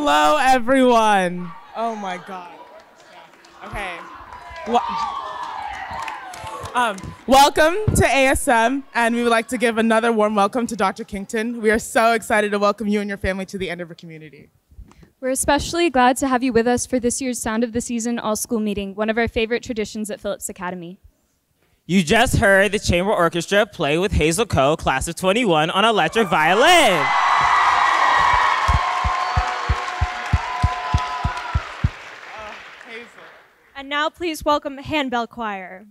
Hello, everyone. Oh my God. Okay. Welcome to ASM, and we would like to give another warm welcome to Dr. Kington. We are so excited to welcome you and your family to the end of our community. We're especially glad to have you with us for this year's Sound of the Season All-School Meeting, one of our favorite traditions at Phillips Academy. You just heard the Chamber Orchestra play with Hazel Coe, class of 21, on electric violin. Hazel. And now please welcome the Handbell Choir.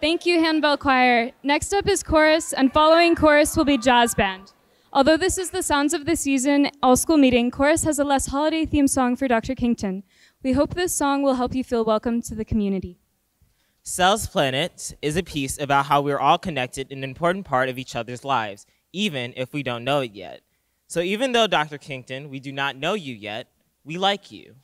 Thank you, Handbell Choir. Next up is chorus, and following chorus will be Jazz Band. Although this is the Sounds of the Season all-school meeting, chorus has a less holiday themed song for Dr. Kington. We hope this song will help you feel welcome to the community. Cells Planet is a piece about how we're all connected in an important part of each other's lives, even if we don't know it yet. So even though, Dr. Kington, we do not know you yet, we like you.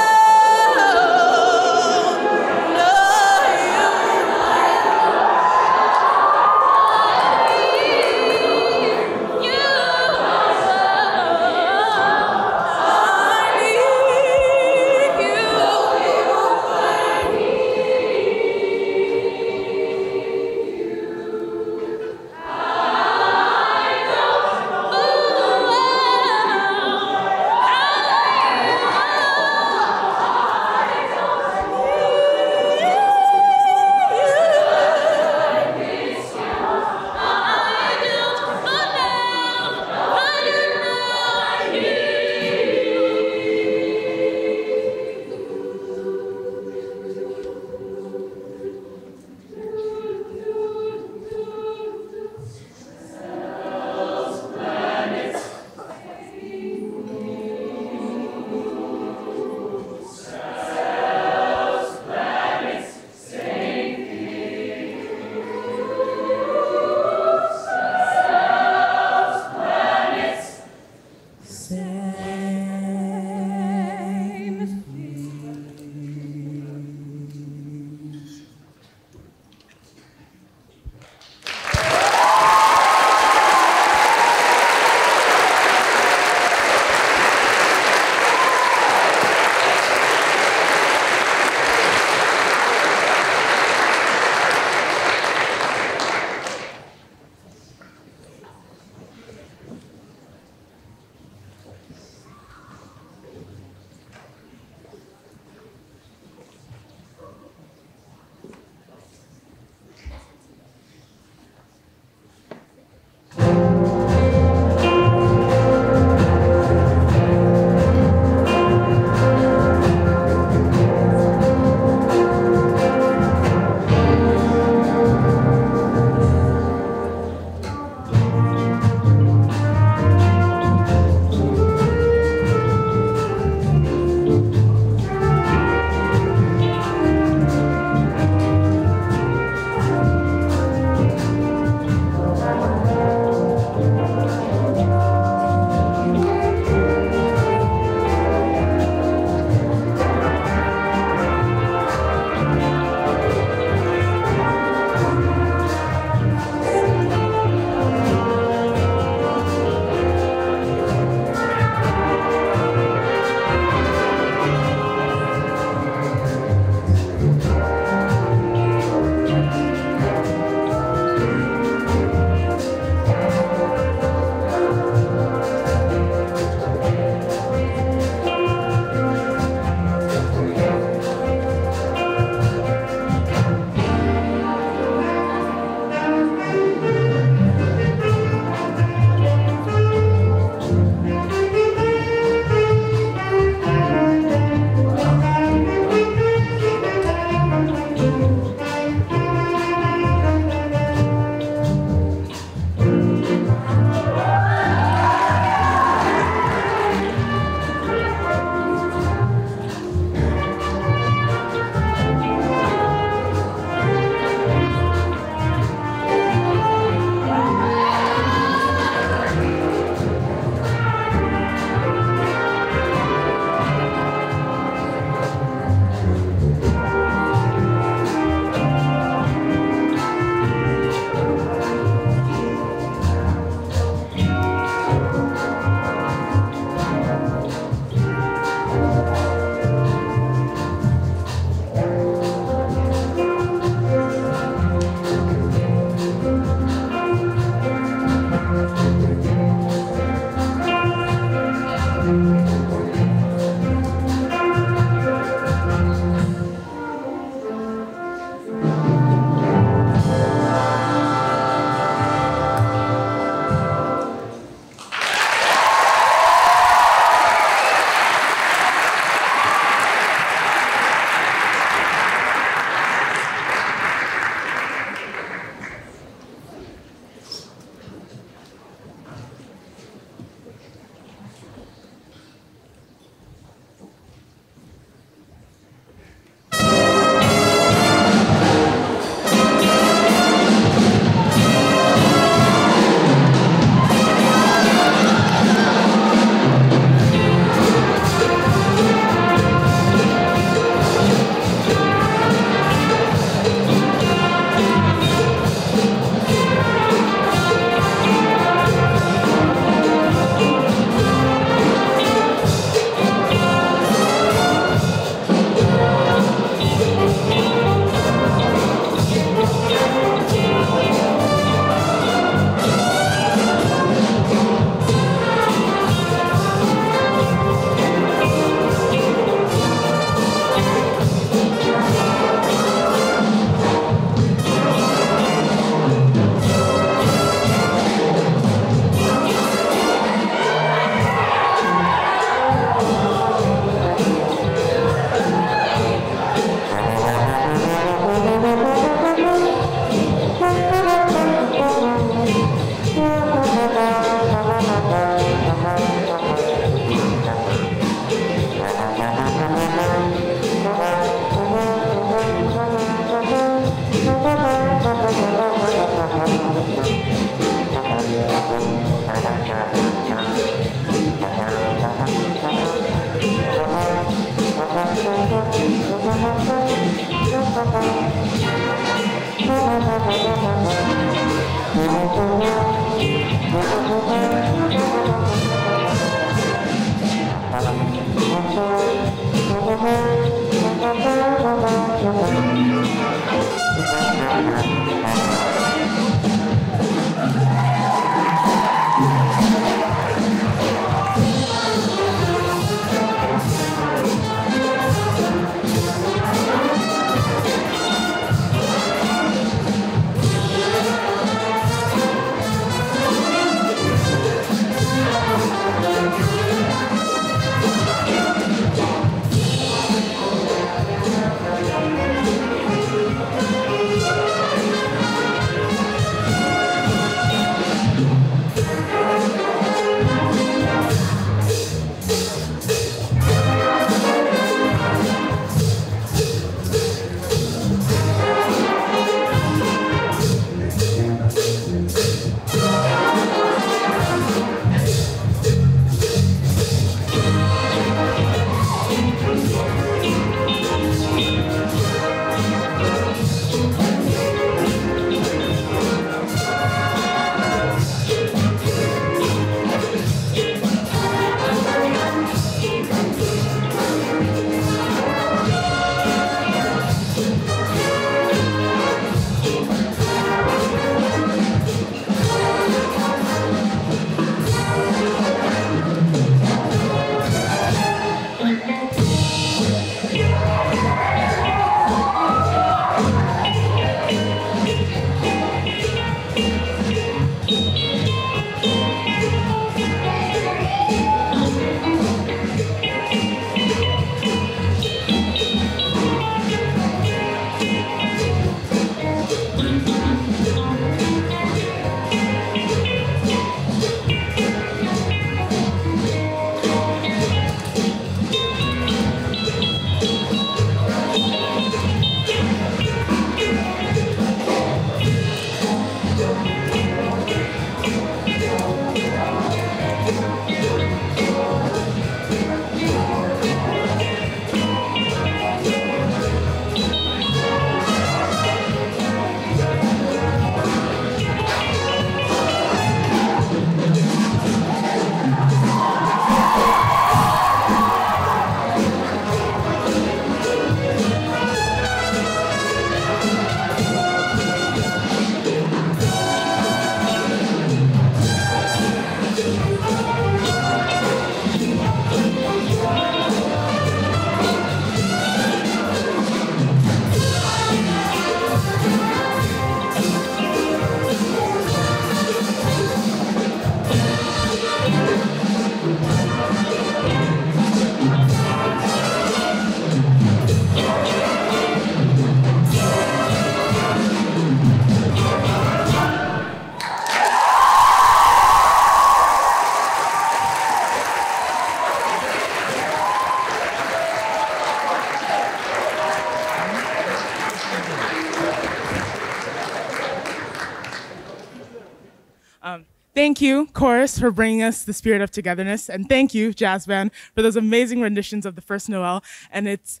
Thank you, Chorus, for bringing us the spirit of togetherness, and thank you, Jazz Band, for those amazing renditions of the first Noel, and it's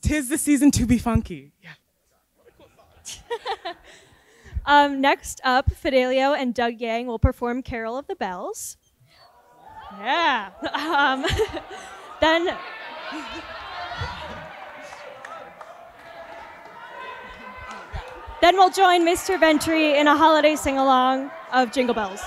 'Tis the Season to be Funky. Yeah. Next up, Fidelio and Doug Yang will perform Carol of the Bells. Yeah. Then... Then we'll join Mr. Ventry in a holiday sing-along of Jingle Bells.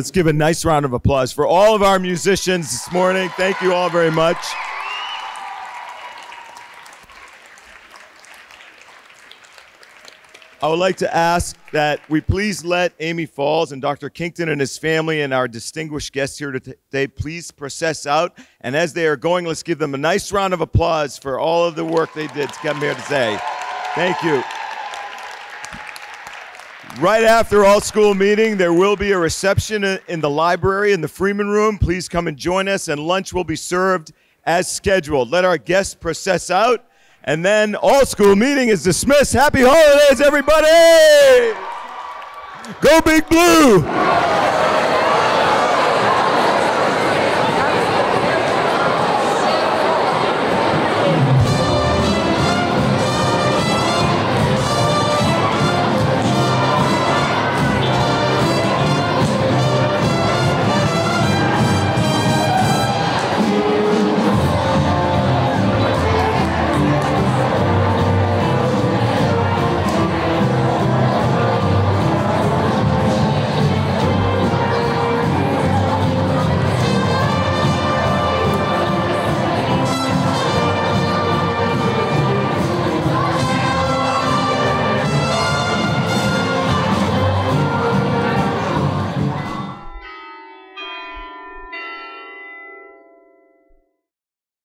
Let's give a nice round of applause for all of our musicians this morning. Thank you all very much. I would like to ask that we please let Amy Falls and Dr. Kington and his family and our distinguished guests here today please process out. And as they are going, let's give them a nice round of applause for all of the work they did to come here today. Thank you. Right after all school meeting, there will be a reception in the library in the Freeman Room. Please come and join us, and lunch will be served as scheduled. Let our guests process out. And then all school meeting is dismissed. Happy holidays, everybody! Go Big Blue!